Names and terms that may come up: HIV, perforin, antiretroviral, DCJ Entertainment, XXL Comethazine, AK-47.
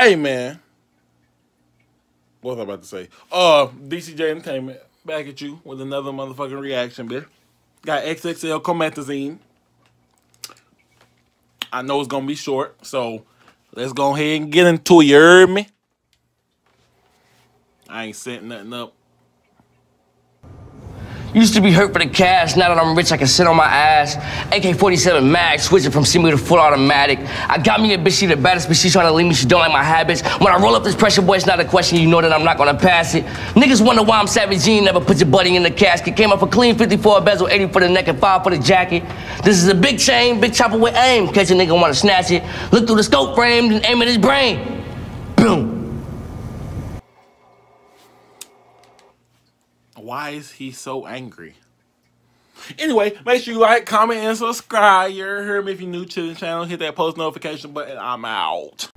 Hey, man. What was I about to say? DCJ Entertainment, back at you with another motherfucking reaction, bitch. Got XXL Comethazine. I know it's going to be short, so let's go ahead and get into it. You heard me? I ain't setting nothing up. Used to be hurt for the cash, now that I'm rich I can sit on my ass. AK-47 mag, switch it from semi to full automatic. I got me a bitch, she the baddest, but she trying to leave me, she don't like my habits. When I roll up this pressure, boy, it's not a question, you know that I'm not gonna pass it. Niggas wonder why I'm savage, you ain't never put your buddy in the casket. Came up a clean 54 bezel, 80 for the neck and 5 for the jacket. This is a big chain, big chopper with aim, catch a nigga wanna snatch it. Look through the scope frame, then aim at his brain. Boom. Why is he so angry? Anyway, make sure you like, comment, and subscribe. You heard me. If you're new to the channel, hit that post notification button. I'm out.